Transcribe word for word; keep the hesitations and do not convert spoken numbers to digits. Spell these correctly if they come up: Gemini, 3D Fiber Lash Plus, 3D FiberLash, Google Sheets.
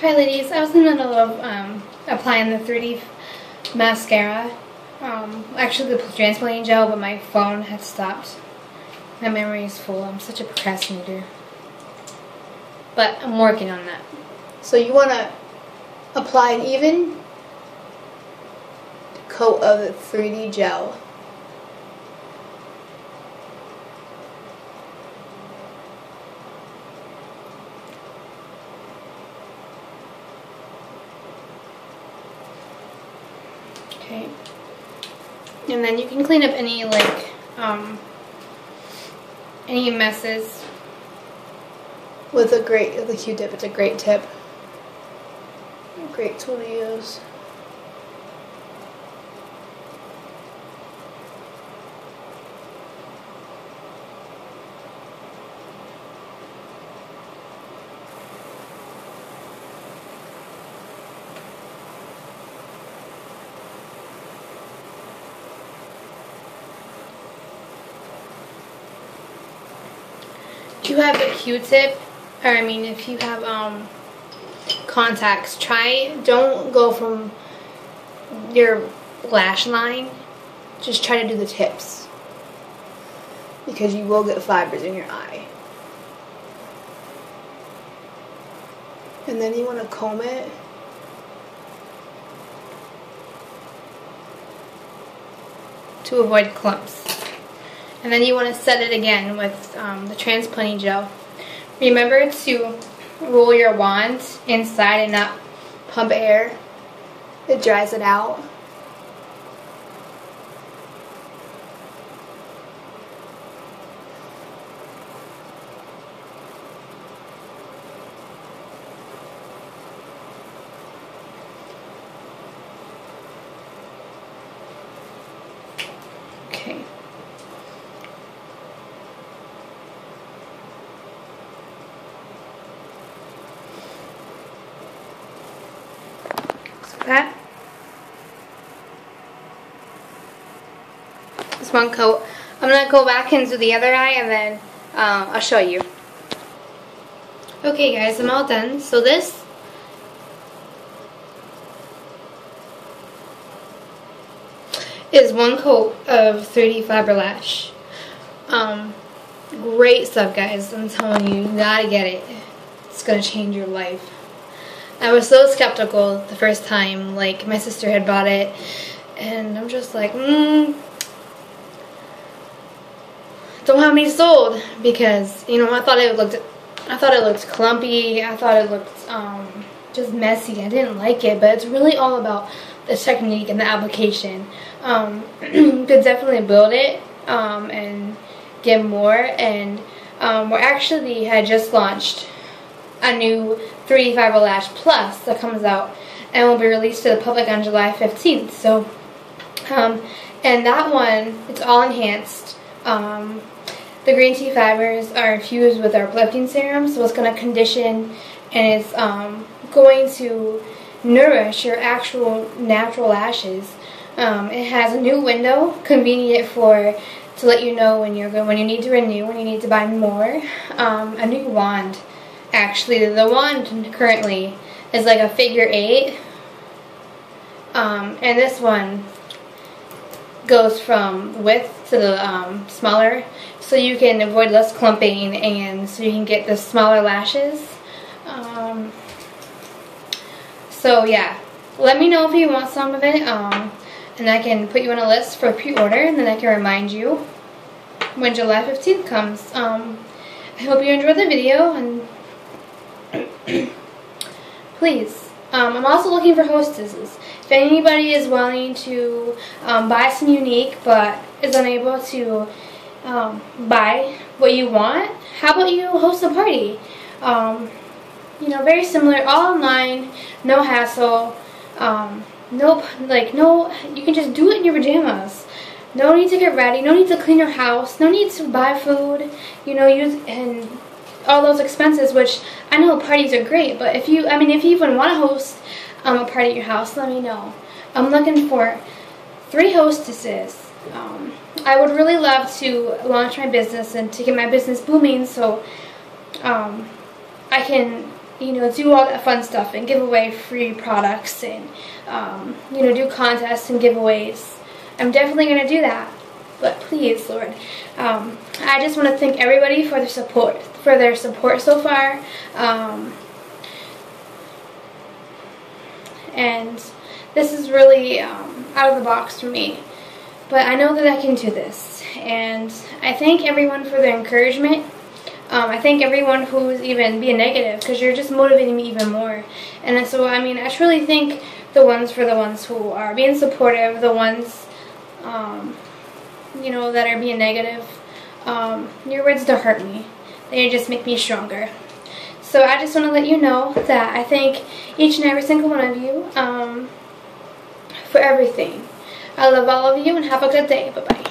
Hi ladies, I was in the middle of um, applying the three D mascara, um, actually the transplant gel, but my phone had stopped. My memory is full, I'm such a procrastinator. But I'm working on that. So you want to apply an even coat of the three D gel. Okay. And then you can clean up any like um, any messes with a great with a Q-tip. It's a great tip. A great tool to use. If you have a Q-tip, or I mean if you have um, contacts, try, don't go from your lash line, just try to do the tips, because you will get fibers in your eye. And then you want to comb it. To avoid clumps. And then you want to set it again with um, the transplanting gel. Remember to roll your wand inside and not pump air. It dries it out. Okay. That. This one coat. I'm going to go back and do the other eye and then um, I'll show you. Okay guys, I'm all done. So this is one coat of three D Fiber Lash. Um, great stuff guys. I'm telling you, you gotta get it. It's going to change your life. I was so skeptical the first time, like my sister had bought it and I'm just like, mmm, don't have me sold, because you know I thought it looked I thought it looked clumpy, I thought it looked um, just messy. I didn't like it, but it's really all about the technique and the application. Um, you could definitely build it um, and get more, and um, we're actually had just launched a new three D Fiber Lash Plus that comes out and will be released to the public on July fifteenth. So, um, and that one, it's all enhanced. Um, the green tea fibers are infused with our uplifting serum, so it's going to condition and it's um, going to nourish your actual natural lashes. Um, it has a new window, convenient for to let you know when you're good, when you need to renew, when you need to buy more. Um, a new wand. Actually, the wand currently is like a figure eight, um, and this one goes from width to the um, smaller, so you can avoid less clumping and so you can get the smaller lashes. Um, so yeah, let me know if you want some of it, um, and I can put you on a list for pre-order, and then I can remind you when July fifteenth comes. Um, I hope you enjoyed the video, and please. Um, I'm also looking for hostesses. If anybody is willing to um, buy some unique but is unable to um, buy what you want, how about you host a party? Um, you know, very similar, all online, no hassle, um, no like no. You can just do it in your pajamas. No need to get ready. No need to clean your house. No need to buy food. You know, use and. all those expenses, which I know parties are great, but if you, I mean, if you even want to host um, a party at your house, let me know. I'm looking for three hostesses. Um, I would really love to launch my business and to get my business booming, so um, I can you know, do all that fun stuff and give away free products and, um, you know, do contests and giveaways. I'm definitely going to do that. But please, Lord, um, I just want to thank everybody for their support, for their support so far. Um, and this is really um, out of the box for me. But I know that I can do this. And I thank everyone for their encouragement. Um, I thank everyone who's even being negative, because you're just motivating me even more. And so, I mean, I truly thank the ones for the ones who are being supportive, the ones, um, you know, that are being negative. Um, your words don't hurt me. They just make me stronger. So I just want to let you know that I thank each and every single one of you um, for everything. I love all of you and have a good day. Bye-bye.